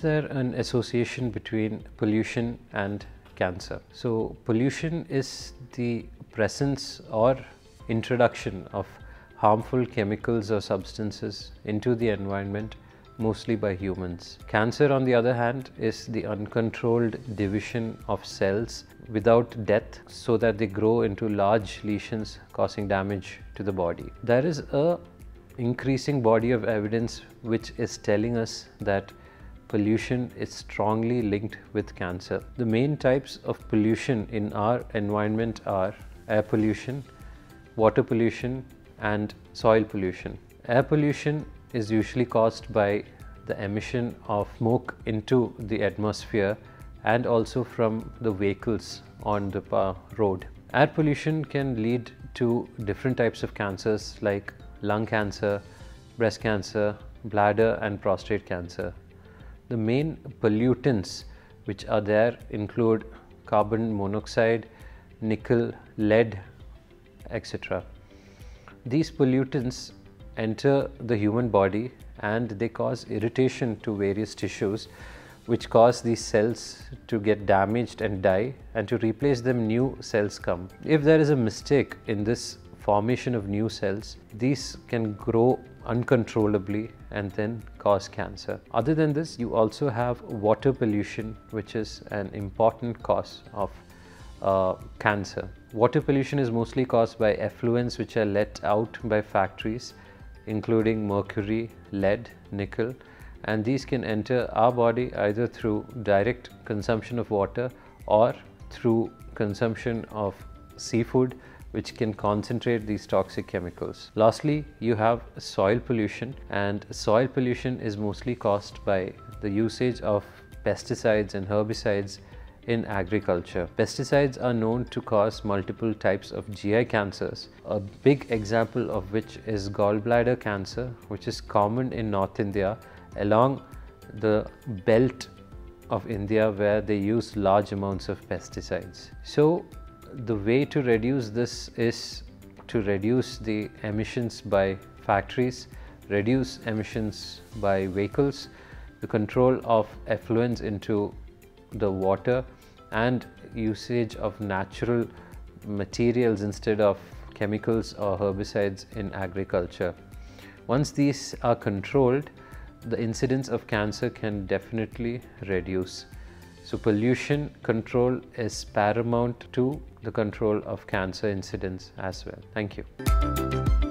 Is there an association between pollution and cancer? So pollution is the presence or introduction of harmful chemicals or substances into the environment, mostly by humans. Cancer, on the other hand, is the uncontrolled division of cells without death so that they grow into large lesions causing damage to the body. There is an increasing body of evidence which is telling us that pollution is strongly linked with cancer. The main types of pollution in our environment are air pollution, water pollution, and soil pollution. Air pollution is usually caused by the emission of smoke into the atmosphere and also from the vehicles on the road. Air pollution can lead to different types of cancers like lung cancer, breast cancer, bladder and prostate cancer. The main pollutants which are there include carbon monoxide, nickel, lead, etc. These pollutants enter the human body and they cause irritation to various tissues, which cause these cells to get damaged and die, and to replace them new cells come. If there is a mistake in this formation of new cells, these can grow uncontrollably and then cause cancer. Other than this, you also have water pollution, which is an important cause of cancer. Water pollution is mostly caused by effluents which are let out by factories, including mercury, lead, nickel, and these can enter our body either through direct consumption of water or through consumption of seafood, which can concentrate these toxic chemicals. Lastly, you have soil pollution, and soil pollution is mostly caused by the usage of pesticides and herbicides in agriculture. Pesticides are known to cause multiple types of GI cancers, a big example of which is gallbladder cancer, which is common in North India along the belt of India where they use large amounts of pesticides. So the way to reduce this is to reduce the emissions by factories, reduce emissions by vehicles, the control of effluents into the water, and usage of natural materials instead of chemicals or herbicides in agriculture. Once these are controlled, the incidence of cancer can definitely reduce. So pollution control is paramount to the control of cancer incidence as well. Thank you.